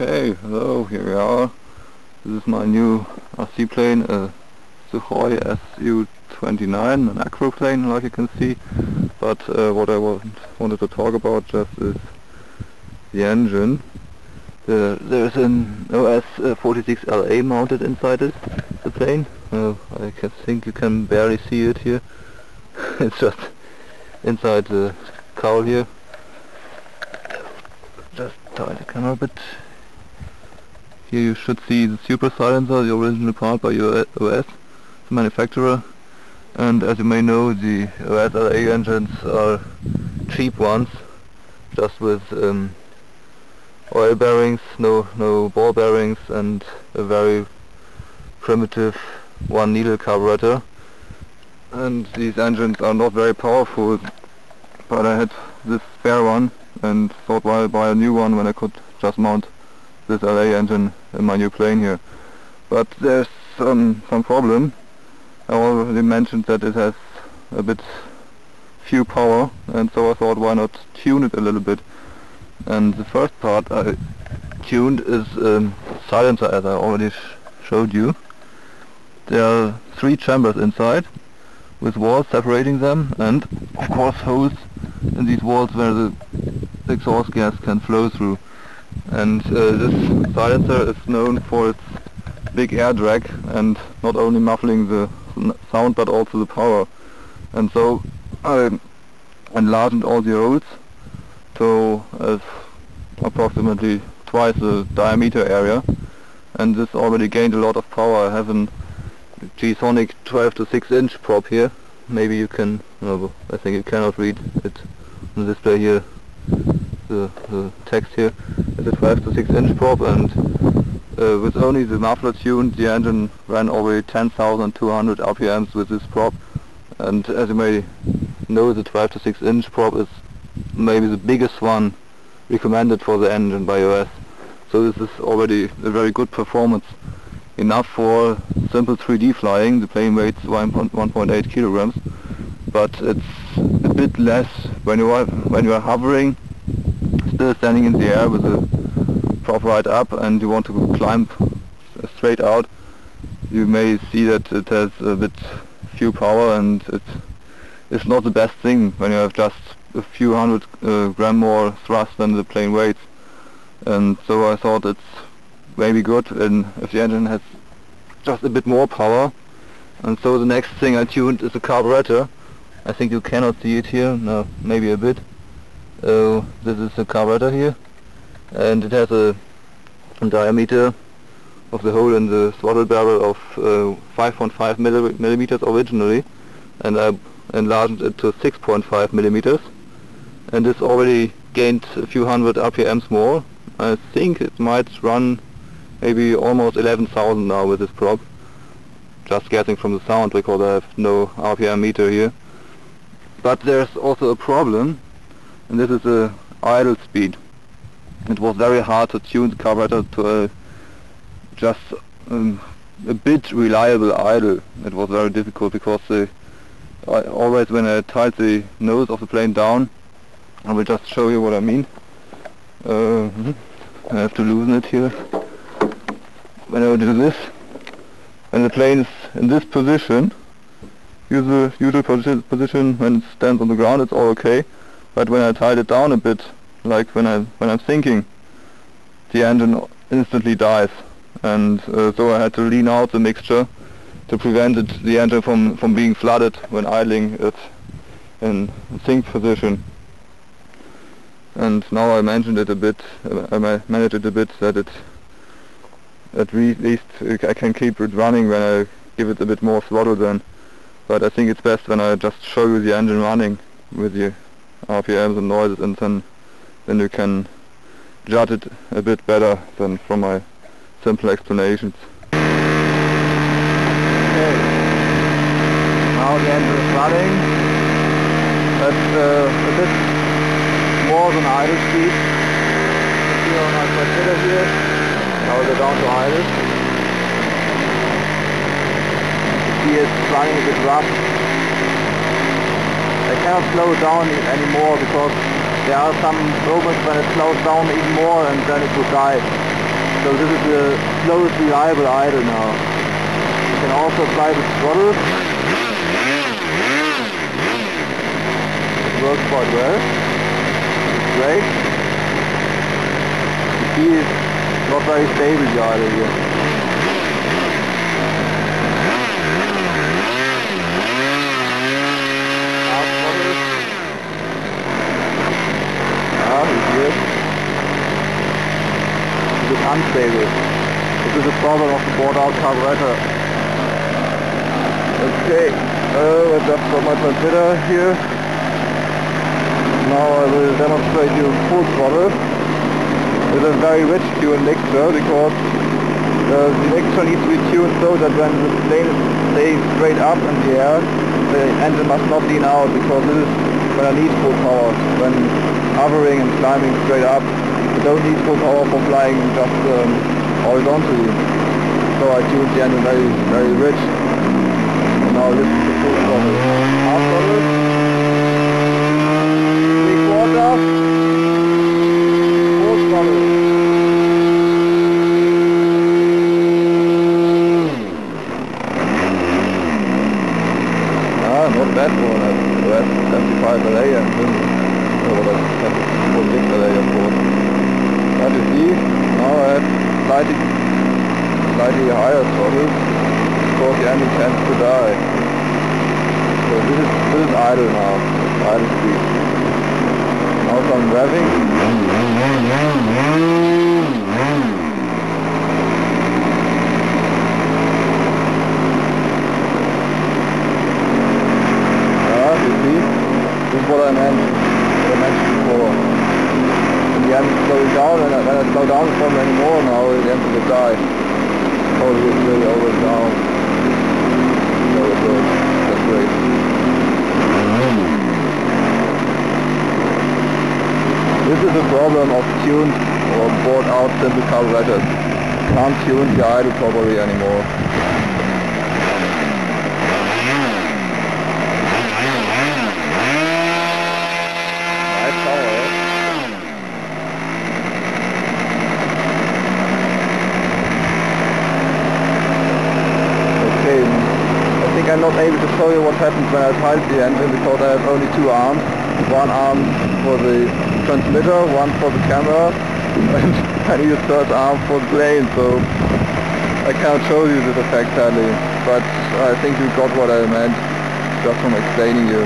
Okay, hello, here we are. This is my new RC plane, a Sukhoi SU-29, an acro plane, like you can see. But what I wanted to talk about just is the engine. There's an OS-46LA mounted inside it, the plane. I think you can barely see it here. It's just inside the cowl here. Just tie the camera a bit. Here you should see the super silencer, the original part by your OS, the manufacturer. And as you may know, the OS-LA engines are cheap ones, just with oil bearings, no ball bearings, and a very primitive one needle carburetor. And these engines are not very powerful, but I had this spare one and thought why buy a new one when I could just mount this LA engine in my new plane here. But there's some problem. I already mentioned that it has a bit few power, and so I thought why not tune it a little bit. And the first part I tuned is silencer, as I already showed you. There are three chambers inside, with walls separating them, and of course holes in these walls where the exhaust gas can flow through. And this silencer is known for its big air drag, and not only muffling the sound but also the power. And so I enlarged all the holes, so as approximately twice the diameter area, and this already gained a lot of power. I have a G-Sonic 12 to 6 inch prop here. Maybe you can, no, I think you cannot read it on the display here, the text here. It's a 12 to 6 inch prop, and with only the muffler tuned, the engine ran already 10,200 RPMs with this prop. And as you may know, the 12 to 6 inch prop is maybe the biggest one recommended for the engine by OS. So this is already a very good performance, enough for simple 3D flying. The plane weighs 1.8 kilograms, but it's a bit less when you are hovering, still standing in the air with the prop right up, and you want to climb straight out. You may see that it has a bit few power, and it's not the best thing when you have just a few hundred gram more thrust than the plane weights. And so I thought it's maybe good and if the engine has just a bit more power. And so the next thing I tuned is the carburetor. I think you cannot see it here, no, maybe a bit. This is the carburetor here, and it has a diameter of the hole in the throttle barrel of 5.5 millimeters originally, and I enlarged it to 6.5 millimeters, and this already gained a few hundred RPMs more. I think it might run maybe almost 11,000 now with this prop, just guessing from the sound because I have no RPM meter here. But there's also a problem, and this is the idle speed. It was very hard to tune the carburetor to a bit reliable idle. It was very difficult because always when I tied the nose of the plane down, I will just show you what I mean. I have to loosen it here. When I do this, when the plane is in this position, usual position when it stands on the ground, it's all okay. But when I tied it down a bit, like when I'm sinking, the engine instantly dies. And so I had to lean out the mixture to prevent the engine from being flooded when idling it in sink position. And now I mentioned it a bit. I managed it a bit that it. At least I can keep it running when I give it a bit more throttle then. But I think it's best when I just show you the engine running with the RPMs and noises, and then you can judge it a bit better than from my simple explanations. Okay. Now the engine is running. That's a bit more than idle speed. Here on our consider here. Now they're down to idle. He is flying a bit rough. I cannot slow it down anymore because there are some moments when it slows down even more and then it will die. so this is the slowest reliable idle now. You can also apply the throttle. It works quite well. It's great. You see it's not very stable, the idle here. Unstable. This is a problem of the board-out carburetor. Okay, that's up for my transmitter here. Now I will demonstrate you full throttle. It is very rich tune mixer because the mixer needs to be tuned so that when the plane stays straight up in the air, the engine must not lean out, because this is when I need full power. When hovering and climbing straight up, I don't need full power for flying, just horizontally. So I tuned the engine very, very rich. And now this is the full throttle. Half throttle. 3/4. Full throttle. Ah, not bad for that. That's 75LA and then, oh, that's 76LA of course. As you see, now I have slightly higher throttle, because the engine tends to die. So this is idle now, idle speed. Now some revving. As you see, this is what I mentioned before. The engine slows down, and when I slow down from anymore now, the engine will die. So it's really over down. So it's good. That's great. This is a problem of tuned or bought out simple carburetors. You can't tune the idle properly anymore. I'm not able to show you what happens when I tilt the engine, because I have only two arms. One arm for the transmitter, one for the camera, and I need a third arm for the plane, so I cannot show you this effect sadly, but I think you got what I meant just from explaining you.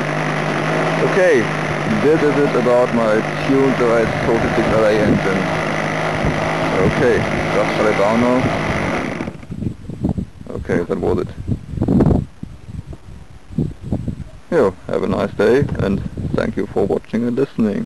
Okay, this is it about my tuned OS-46LA engine. Okay, just shut it down now. Okay, that was it. Have a nice day, and thank you for watching and listening.